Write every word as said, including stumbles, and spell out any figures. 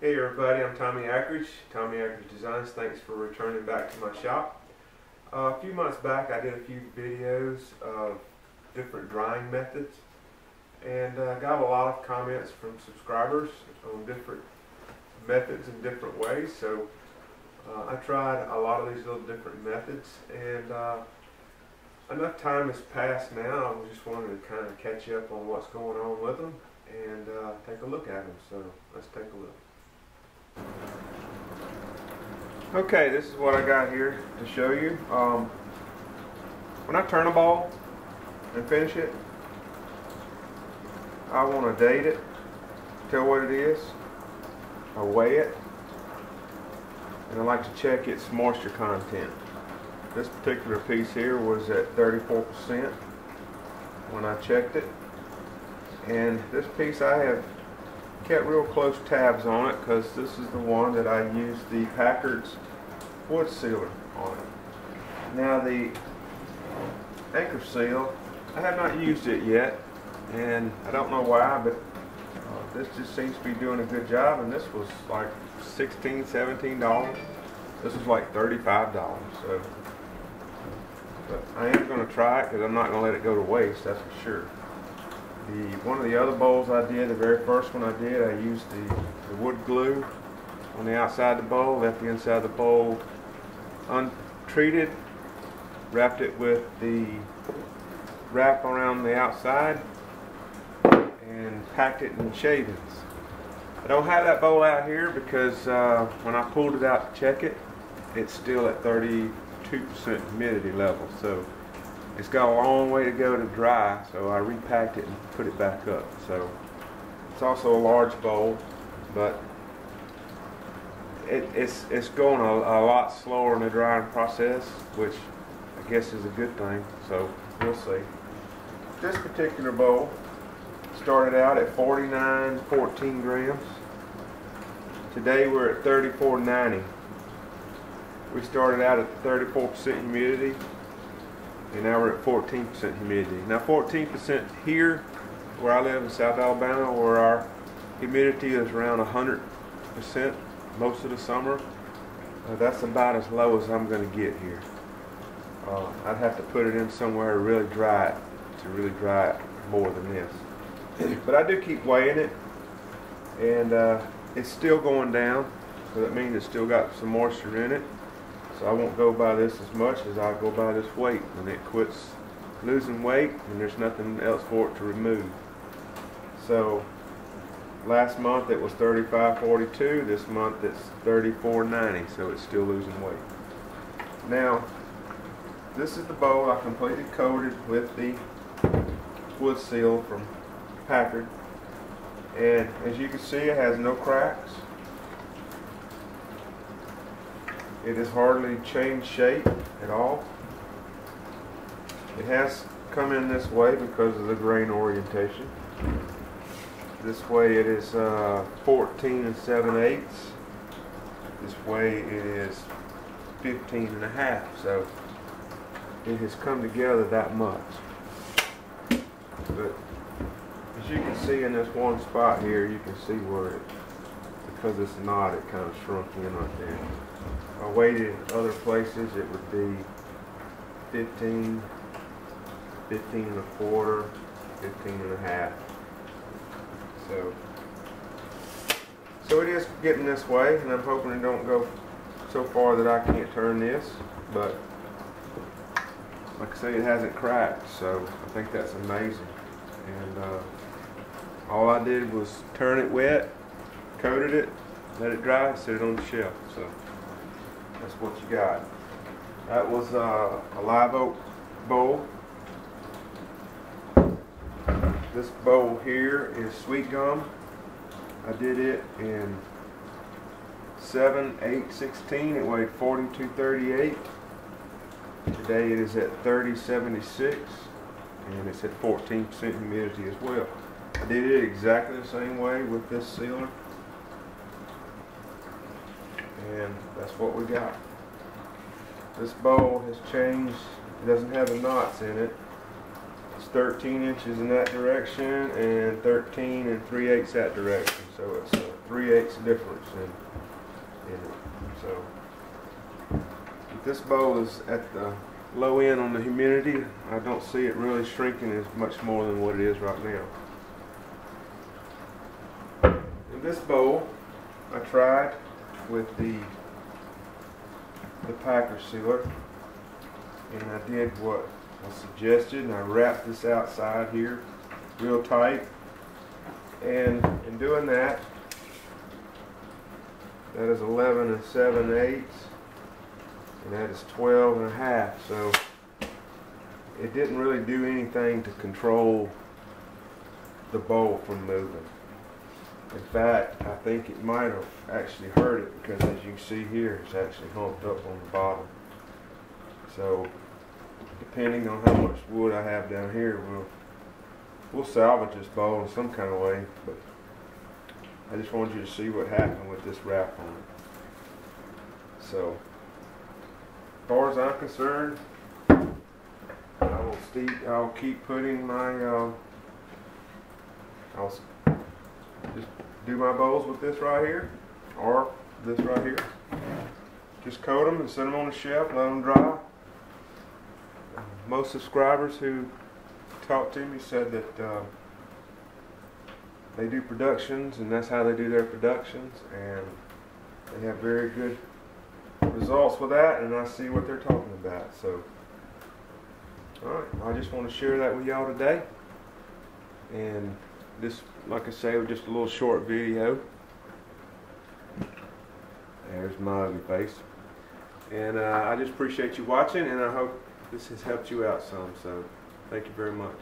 Hey everybody, I'm Tommy Akridge, Tommy Akridge Designs. Thanks for returning back to my shop. Uh, a few months back I did a few videos of different drying methods, and I uh, got a lot of comments from subscribers on different methods and different ways. So uh, I tried a lot of these little different methods, and uh, enough time has passed now, I just wanted to kind of catch up on what's going on with them and uh, take a look at them. So let's take a look. Okay, this is what I got here to show you. Um, when I turn a ball and finish it, I want to date it, tell what it is, I weigh it, and I like to check its moisture content. This particular piece here was at thirty-four percent when I checked it, and this piece I have kept real close tabs on it because this is the one that I used the Packard's wood sealer on it. Now the Anchor Seal, I have not used it yet, and I don't know why, but uh, this just seems to be doing a good job, and this was like sixteen, seventeen dollars. This was like thirty-five dollars. So, but I am going to try it because I'm not going to let it go to waste, that's for sure. The, one of the other bowls I did, the very first one I did, I used the, the wood glue on the outside of the bowl, left the inside of the bowl untreated, wrapped it with the wrap around the outside, and packed it in shavings. I don't have that bowl out here because uh, when I pulled it out to check it, it's still at thirty-two percent humidity level. So it's got a long way to go to dry, so I repacked it and put it back up. So it's also a large bowl, but it, it's it's going a, a lot slower in the drying process, which I guess is a good thing. So we'll see. This particular bowl started out at forty-nine fourteen grams. Today we're at thirty-four ninety. We started out at thirty-four percent humidity, and now we're at fourteen percent humidity. Now fourteen percent here, where I live in South Alabama, where our humidity is around one hundred percent most of the summer, uh, that's about as low as I'm going to get here. Uh, I'd have to put it in somewhere to really dry it, to really dry it more than this. But I do keep weighing it, and uh, it's still going down, so that means it's still got some moisture in it. So I won't go by this as much as I'll go by this weight. When it quits losing weight, and there's nothing else for it to remove. So last month it was thirty-five forty-two, this month it's thirty-four ninety, so it's still losing weight. Now this is the bowl I completely coated with the wood seal from Packard, and as you can see it has no cracks. It has hardly changed shape at all. It has come in this way because of the grain orientation. This way it is uh, fourteen and seven eighths. This way it is fifteen and a half. So it has come together that much. But as you can see in this one spot here, you can see where it, because it's not, it kind of shrunk in right there. If I weighted in other places, it would be fifteen, fifteen and a quarter, fifteen and a half. So, so it is getting this way, and I'm hoping it don't go so far that I can't turn this. But like I say, it hasn't cracked, so I think that's amazing. And uh, all I did was turn it wet, coated it, let it dry, and set it on the shelf. So that's what you got. That was uh, a live oak bowl. This bowl here is sweet gum. I did it in seven eight sixteen. It weighed forty-two thirty-eight. Today it is at thirty seventy-six, and it's at fourteen percent humidity as well. I did it exactly the same way with this sealer, and that's what we got. This bowl has changed. It doesn't have the knots in it. It's thirteen inches in that direction and thirteen and three eighths that direction. So it's a three eighths difference in, in it. So this bowl is at the low end on the humidity. I don't see it really shrinking as much more than what it is right now. In this bowl, I tried with the the Packard's sealer, and I did what was suggested, and I wrapped this outside here real tight. And in doing that, that is eleven and seven eighths, and that is twelve and a half. So it didn't really do anything to control the bowl from moving. In fact, I think it might have actually hurt it, because as you can see here, it's actually humped up on the bottom. So depending on how much wood I have down here, we'll we'll salvage this bowl in some kind of way. But I just wanted you to see what happened with this wrap on it. So as far as I'm concerned, I will st I'll keep putting my uh, I'll just do my bowls with this right here, or this right here. Just coat them and set them on the shelf, let them dry. Most subscribers who talked to me said that uh, they do productions, and that's how they do their productions, and they have very good results with that, and I see what they're talking about. So, alright, I just want to share that with y'all today. And this, like I say, was just a little short video. There's my ugly face. And uh, I just appreciate you watching, and I hope this has helped you out some. So thank you very much.